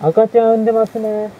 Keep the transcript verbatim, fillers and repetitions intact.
赤ちゃん産んでますね。